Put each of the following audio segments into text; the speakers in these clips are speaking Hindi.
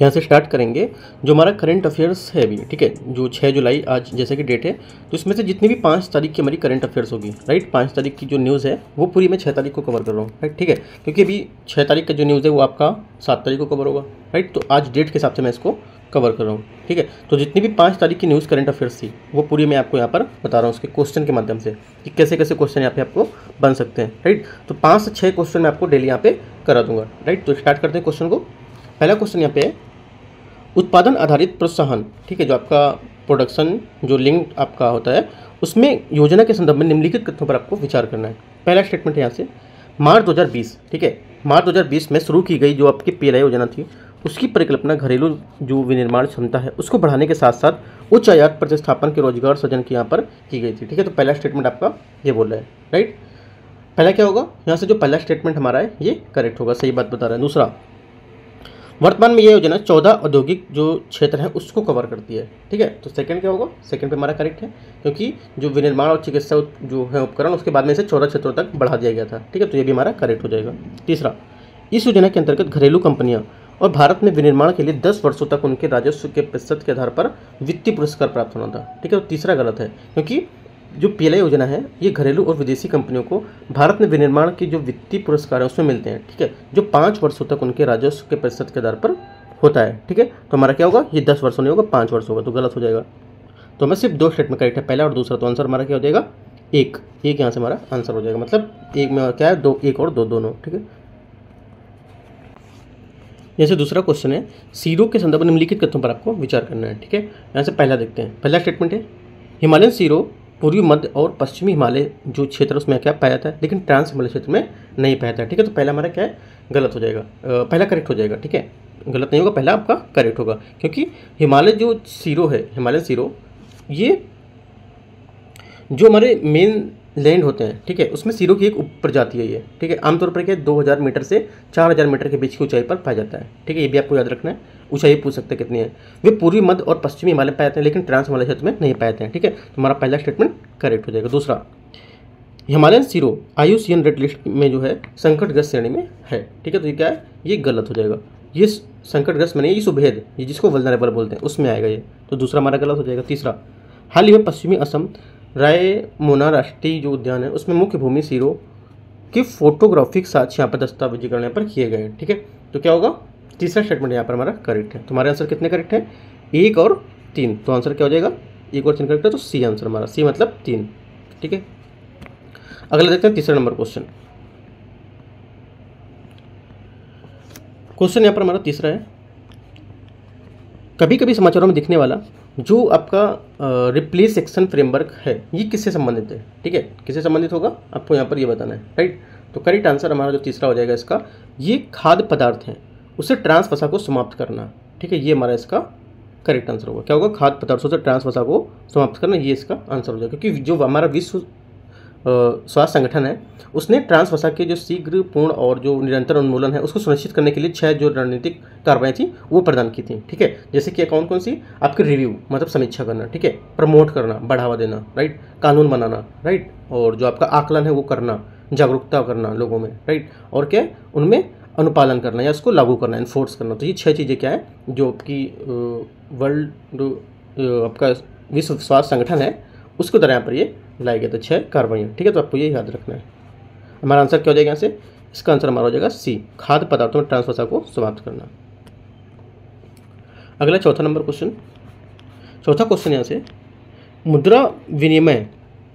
यहाँ से स्टार्ट करेंगे जो हमारा करंट अफेयर्स है अभी, ठीक है, जो 6 जुलाई आज जैसे कि डेट है, तो इसमें से जितनी भी 5 तारीख की हमारी करंट अफेयर्स होगी, राइट, 5 तारीख की जो न्यूज़ है वो पूरी मैं 6 तारीख को कवर कर रहा हूँ, राइट, ठीक है, क्योंकि अभी 6 तारीख का जो न्यूज़ है वो आपका 7 तारीख को कवर होगा, राइट, तो आज डेट के हिसाब से मैं इसको कवर कर रहा हूँ, ठीक है। तो जितनी भी 5 तारीख की न्यूज़ करंट अफेयर्स थी वो पूरी मैं आपको यहाँ पर बता रहा हूँ उसके क्वेश्चन के माध्यम से कि कैसे कैसे क्वेश्चन यहाँ पे आपको बन सकते हैं, राइट। तो 5 से 6 क्वेश्चन मैं आपको डेली यहाँ पे करा दूंगा, राइट। तो स्टार्ट करते हैं क्वेश्चन को। पहला क्वेश्चन यहाँ पे है उत्पादन आधारित प्रोत्साहन, ठीक है, जो आपका प्रोडक्शन जो लिंक आपका होता है उसमें योजना के संदर्भ में निम्नलिखित तथ्यों पर आपको विचार करना है। पहला स्टेटमेंट है यहाँ से मार्च 2020, ठीक है, मार्च 2020 में शुरू की गई जो आपकी PLI योजना थी उसकी परिकल्पना घरेलू जो विनिर्माण क्षमता है उसको बढ़ाने के साथ साथ उच्च आयात प्रतिस्थापन के रोजगार सृजन की यहाँ पर की गई थी, ठीक है। तो पहला स्टेटमेंट आपका ये बोल रहा है, राइट। पहला क्या होगा यहाँ से, जो पहला स्टेटमेंट हमारा है ये करेक्ट होगा, सही बात बता रहा है। दूसरा, वर्तमान में यह योजना 14 औद्योगिक जो क्षेत्र है उसको कवर करती है, ठीक है। तो सेकंड क्या होगा, सेकंड पे हमारा करेक्ट है, क्योंकि जो विनिर्माण और चिकित्सा जो है उपकरण उसके बाद में इसे 14 क्षेत्रों तक बढ़ा दिया गया था, ठीक है, तो ये भी हमारा करेक्ट हो जाएगा। तीसरा, इस योजना के अंतर्गत घरेलू कंपनियाँ और भारत में विनिर्माण के लिए 10 वर्षों तक उनके राजस्व के प्रतिशत के आधार पर वित्तीय पुरस्कार प्राप्त होना था, ठीक है। तो तीसरा गलत है, क्योंकि जो PLI योजना है ये घरेलू और विदेशी कंपनियों को भारत में विनिर्माण की जो वित्तीय पुरस्कार है उसमें मिलते हैं, ठीक है, जो 5 वर्षों तक उनके राजस्व के प्रतिशत के आधार पर होता है, ठीक है। तो हमारा क्या होगा, ये 10 वर्षों नहीं होगा, 5 वर्ष होगा, तो गलत हो जाएगा। तो हमें सिर्फ 2 स्टेटमेंट करेक्ट है, पहला और दूसरा, तो आंसर हमारा क्या हो जाएगा, एक यहाँ से हमारा आंसर हो जाएगा, मतलब एक में क्या है, 2, एक और 2 दोनों, ठीक है। जैसे दूसरा क्वेश्चन है सीरो के संदर्भ में निम्नलिखित कथनों पर आपको विचार करना है, ठीक है। यहाँ से पहला देखते हैं, पहला स्टेटमेंट है हिमालयन सीरो पूर्वी, मध्य और पश्चिमी हिमालय जो क्षेत्र उसमें क्या पाया जाता है लेकिन ट्रांस हिमालय क्षेत्र में नहीं पाया जाता है, ठीक है। तो पहला हमारा क्या है, गलत हो जाएगा, पहला करेक्ट हो जाएगा, ठीक है, गलत नहीं होगा, पहला आपका करेक्ट होगा, क्योंकि हिमालय जो सीरो है, हिमालय सीरो ये जो हमारे मेन लैंड होते हैं, ठीक है, उसमें सीरो की एक उप प्रजाति है ये, ठीक है। आमतौर पर क्या 2000 मीटर से 4000 मीटर के बीच की ऊंचाई पर पाया जाता है, ठीक है, ये भी आपको याद रखना है। ऊंचाई पूछ सकते हैं कितनी है, वे पूर्वी, मध्य और पश्चिमी हिमालय पाए जाते हैं लेकिन ट्रांस हिमालय क्षेत्र में नहीं पाए जाते हैं, ठीक है, तो हमारा पहला स्टेटमेंट करेक्ट हो जाएगा। दूसरा, Himalayan serow IUCN red list में जो है संकटग्रस्त श्रेणी में है, ठीक है, तो ये क्या है, ये गलत हो जाएगा, ये संकटग्रस्त मैंने ये सुभेद, ये जिसको वल्नरेबल बोलते हैं उसमें आएगा ये, तो दूसरा हमारा गलत हो जाएगा। तीसरा, हाल ही में पश्चिमी असम रायमोना राष्ट्रीय जो उद्यान है उसमें मुख्य भूमि सीरो के फोटोग्राफिक साक्ष्य यहाँ पर दस्तावेजीकरण यहाँ पर किए गए हैं, ठीक है, तो क्या होगा, तीसरा स्टेटमेंट यहाँ पर हमारा करेक्ट है। तुम्हारे आंसर कितने करेक्ट है, 1 और 3, तो आंसर क्या हो जाएगा, 1 और 3 करेक्ट है, तो सी आंसर हमारा, सी मतलब 3, ठीक है। अगला देखते हैं तीसरा नंबर क्वेश्चन, क्वेश्चन यहाँ पर हमारा तीसरा है, कभी कभी समाचारों में दिखने वाला जो आपका रिप्लेस एक्शन फ्रेमवर्क है ये किससे संबंधित है, ठीक है, किससे संबंधित होगा आपको यहाँ पर ये बताना है, राइट। तो करेक्ट आंसर हमारा जो तीसरा हो जाएगा इसका, ये खाद्य पदार्थ है उसे ट्रांस वसा को समाप्त करना, ठीक है, ये हमारा इसका करेक्ट आंसर होगा। क्या होगा, खाद्य पदार्थों से ट्रांस वसा को समाप्त करना, ये इसका आंसर हो जाएगा, क्योंकि जो हमारा विश्व स्वास्थ्य संगठन है उसने ट्रांस वसा के जो शीघ्र, पूर्ण और जो निरंतर उन्मूलन है उसको सुनिश्चित करने के लिए 6 जो रणनीतिक कार्रवाई थी वो प्रदान की थी, ठीक है, जैसे कि कौन कौन सी, आपके रिव्यू मतलब समीक्षा करना, ठीक है, प्रमोट करना बढ़ावा देना, राइट, कानून बनाना, राइट, और जो आपका आकलन है वो करना, जागरूकता करना लोगों में, राइट, और क्या उनमें अनुपालन करना या उसको लागू करना, इन्फोर्स करना। तो ये 6 चीज़ें क्या है जो आपकी वर्ल्ड आपका विश्व स्वास्थ्य संगठन है उसको द्वारा यहाँ पर ये लाए गए थे, 6 कार्रवाइयाँ, ठीक है, तो आपको ये याद रखना है। हमारा आंसर क्या हो जाएगा यहाँ से, इसका आंसर हमारा हो जाएगा सी, खाद्य पदार्थों में ट्रांस वसा को समाप्त करना। अगला चौथा नंबर क्वेश्चन, चौथा क्वेश्चन यहाँ से मुद्रा विनिमय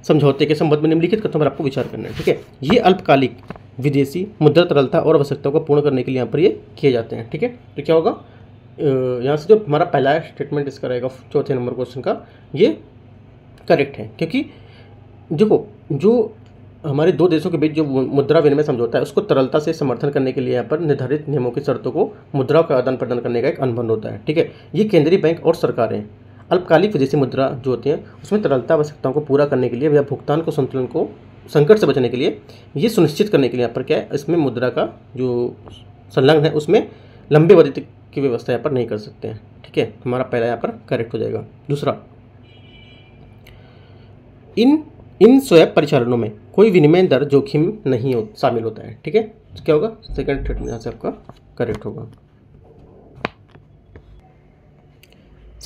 समझौते के संबंध में निम्नलिखित कथनों पर आपको विचार करना है, ठीक है, ये अल्पकालिक विदेशी मुद्रा तरलता और आवश्यकताओं को पूर्ण करने के लिए यहाँ पर ये किए जाते हैं, ठीक है, तो क्या होगा यहाँ से जो हमारा पहला स्टेटमेंट इसका रहेगा चौथे नंबर क्वेश्चन का, ये करेक्ट है, क्योंकि देखो जो हमारे 2 देशों के बीच जो मुद्रा विनिमय समझौता है उसको तरलता से समर्थन करने के लिए यहाँ पर निर्धारित नियमों की शर्तों को मुद्रा का आदान प्रदान करने का एक अनुबंध होता है, ठीक है, ये केंद्रीय बैंक और सरकारें अल्पकालिक विदेशी मुद्रा जो होती हैं उसमें तरलता आवश्यकताओं को पूरा करने के लिए या भुगतान को संतुलन को संकट से बचने के लिए ये सुनिश्चित करने के लिए यहाँ पर क्या है, इसमें मुद्रा का जो संलग्न है उसमें लंबे अवधि की व्यवस्था यहाँ पर नहीं कर सकते हैं, ठीक है, हमारा पहला यहाँ पर करेक्ट हो जाएगा। दूसरा, इन स्वैप परिचालनों में कोई विनिमय दर जोखिम नहीं शामिल होता है, ठीक है, तो क्या होगा, सेकंड स्टेटमेंट यहाँ से आपका करेक्ट होगा।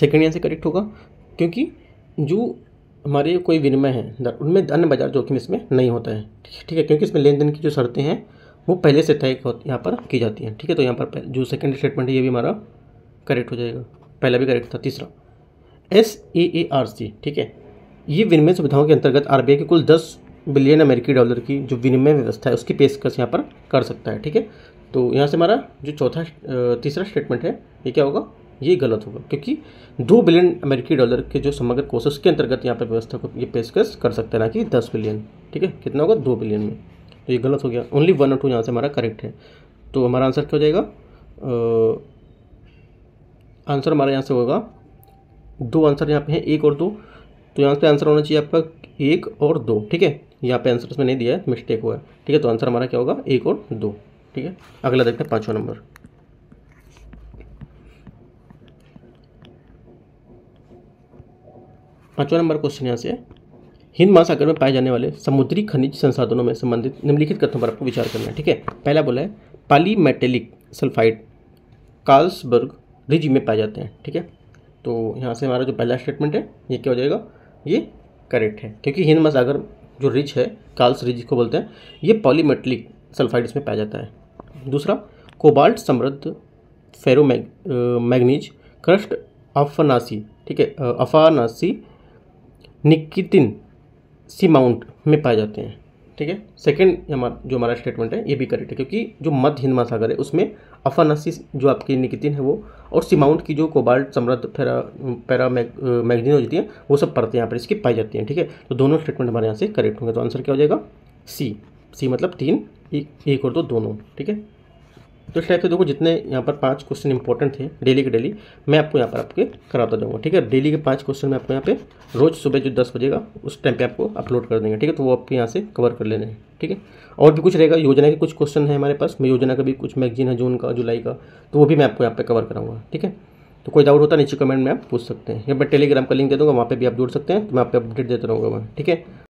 सेकेंड आंसर करेक्ट होगा, क्योंकि जो हमारे कोई विनिमय है उनमें अन्य बाजार जोखिम इसमें नहीं होता है। ठीक है, क्योंकि इसमें लेन देन की जो शर्तें हैं वो पहले से तय यहाँ पर की जाती हैं। ठीक है, तो यहाँ पर जो सेकंड स्टेटमेंट है ये भी हमारा करेक्ट हो जाएगा, पहला भी करेक्ट था। तीसरा SAARC, ठीक है, ये विनिमय सुविधाओं के अंतर्गत RBI की कुल 10 बिलियन अमेरिकी डॉलर की जो विनिमय व्यवस्था है उसकी पेशकश यहाँ पर कर सकता है। ठीक है, तो यहाँ से हमारा जो चौथा तीसरा स्टेटमेंट है ये क्या होगा, ये गलत होगा, क्योंकि 2 बिलियन अमेरिकी डॉलर के जो समग्र कोष उसके अंतर्गत यहाँ पर व्यवस्था को ये पेशकश कर सकता है, ना कि 10 बिलियन। ठीक है, कितना होगा 2 बिलियन में, तो ये गलत हो गया। ओनली 1 और 2 यहाँ से हमारा करेक्ट है। तो हमारा आंसर क्या हो जाएगा, आंसर हमारा यहाँ से होगा 2 आंसर यहाँ पे है 1 और 2, तो यहाँ पे आंसर होना चाहिए आपका 1 और 2। ठीक है, यहाँ पे आंसर उसमें नहीं दिया है, मिस्टेक हुआ है। ठीक है, तो आंसर हमारा क्या होगा 1 और 2। ठीक है, अगला देखते हैं 5वां नंबर। क्वेश्चन यहाँ से, हिंद महासागर में पाए जाने वाले समुद्री खनिज संसाधनों में संबंधित निम्नलिखित कथनों पर आपको विचार करना है। ठीक है, पहला बोला है पॉलीमेटेलिक सल्फाइड कार्लसबर्ग रिज में पाए जाते हैं। ठीक है, तो यहाँ से हमारा जो पहला स्टेटमेंट है ये क्या हो जाएगा, ये करेक्ट है, क्योंकि हिंद महासागर जो रिज है कार्ल्स रिज को बोलते हैं, ये पॉलीमेटेलिक सल्फाइड इसमें पाया जाता है। दूसरा, कोबाल्ट समृद्ध फेरो मैग्नीज क्रस्ट अफनासी, ठीक है, अफानासी निकितिन सीमाउंट में पाए जाते हैं। ठीक है, सेकंड हमारा जो हमारा स्टेटमेंट है ये भी करेक्ट है, क्योंकि जो मध्य हिंद महासागर है उसमें अफानासी जो आपकी निकितिन है वो और सीमाउंट की जो कोबाल्ट समृद्ध पैरा मैग्नीज होती है वो सब परतें यहाँ पर इसकी पाई जाती हैं। ठीक है, तो दोनों स्टेटमेंट हमारे यहाँ से करेक्ट होंगे। तो आंसर क्या हो जाएगा C मतलब 3, 1 और 2 दोनों। ठीक है, तो इस टाइप से देखो जितने यहाँ पर 5 क्वेश्चन इंपॉर्टेंट थे डेली के डेली मैं आपको यहाँ पर आपके कराता जाऊँगा। ठीक है, डेली के 5 क्वेश्चन मैं आपको यहाँ पे रोज़ सुबह जो 10 बजेगा उस टाइम पे आपको अपलोड कर देंगे। ठीक है, तो वो आपके यहाँ से कवर कर लेने हैं। ठीक है, और भी कुछ रहेगा, योजना के कुछ क्वेश्चन है हमारे पास, मैं योजना का भी कुछ मैगजीन है जून का जुलाई का, तो वो भी मैं आपको यहाँ पर कवर कराऊंगा। ठीक है, तो कोई डाउट होता नीचे कमेंट में आप पूछ सकते हैं, या मैं टेलीग्राम का लिंक दे दूँगा, वहाँ पर भी आप जुड़ सकते हैं, तो मैं आपको अपडेट देता रहूँगा वहाँ। ठीक है।